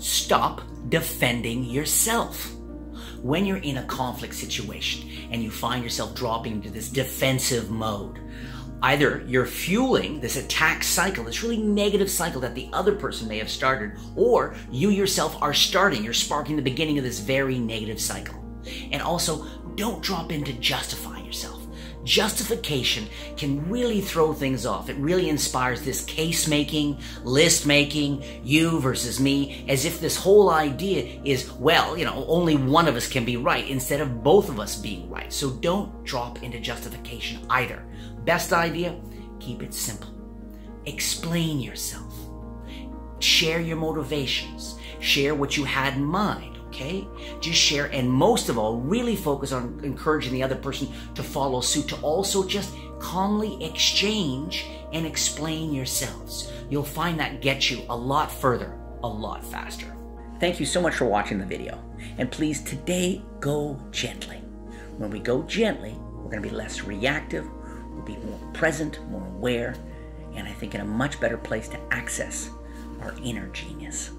Stop defending yourself. When you're in a conflict situation and you find yourself dropping into this defensive mode, either you're fueling this attack cycle, this really negative cycle that the other person may have started, or you yourself are starting, you're sparking the beginning of this very negative cycle. And also, don't drop into justifying yourself. Justification can really throw things off. It really inspires this case-making, list-making, you versus me, as if this whole idea is, well, you know, only one of us can be right instead of both of us being right. So don't drop into justification either. Best idea, keep it simple. Explain yourself. Share your motivations. Share what you had in mind, okay? Just share, and most of all, really focus on encouraging the other person to follow suit, to also just calmly exchange and explain yourselves. You'll find that gets you a lot further, a lot faster. Thank you so much for watching the video. And please, today, go gently. When we go gently, we're gonna be less reactive, be more present, more aware, and I think in a much better place to access our inner genius.